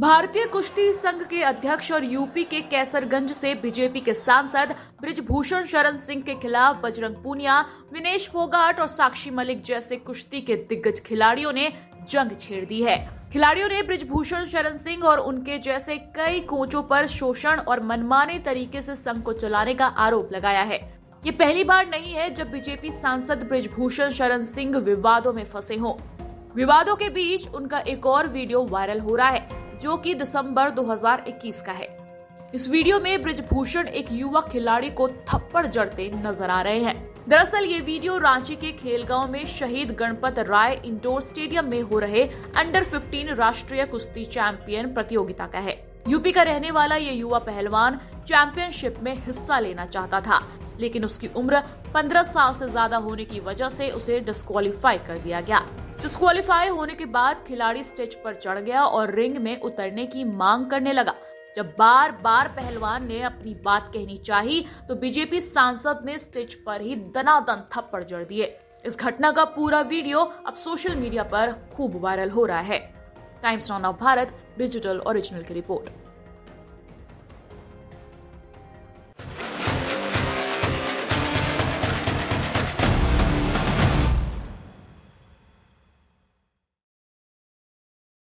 भारतीय कुश्ती संघ के अध्यक्ष और यूपी के कैसरगंज से बीजेपी के सांसद बृजभूषण शरण सिंह के खिलाफ बजरंग पूनिया, विनेश फोगाट और साक्षी मलिक जैसे कुश्ती के दिग्गज खिलाड़ियों ने जंग छेड़ दी है। खिलाड़ियों ने बृजभूषण शरण सिंह और उनके जैसे कई कोचों पर शोषण और मनमाने तरीके से संघ को चलाने का आरोप लगाया है। ये पहली बार नहीं है जब बीजेपी सांसद बृजभूषण शरण सिंह विवादों में फंसे हों। विवादों के बीच उनका एक और वीडियो वायरल हो रहा है जो कि दिसंबर 2021 का है। इस वीडियो में बृजभूषण एक युवा खिलाड़ी को थप्पड़ जड़ते नजर आ रहे हैं। दरअसल ये वीडियो रांची के खेलगांव में शहीद गणपत राय इंडोर स्टेडियम में हो रहे अंडर 15 राष्ट्रीय कुश्ती चैंपियन प्रतियोगिता का है। यूपी का रहने वाला ये युवा पहलवान चैंपियनशिप में हिस्सा लेना चाहता था, लेकिन उसकी उम्र 15 साल से ज्यादा होने की वजह से उसे डिस्क्वालीफाई कर दिया गया। डिस्क्वालीफाई होने के बाद खिलाड़ी स्टेज पर चढ़ गया और रिंग में उतरने की मांग करने लगा। जब बार बार पहलवान ने अपनी बात कहनी चाही तो बीजेपी सांसद ने स्टेज पर ही दनादन थप्पड़ जड़ दिए। इस घटना का पूरा वीडियो अब सोशल मीडिया पर खूब वायरल हो रहा है। Times Now Bharat digital original की रिपोर्ट।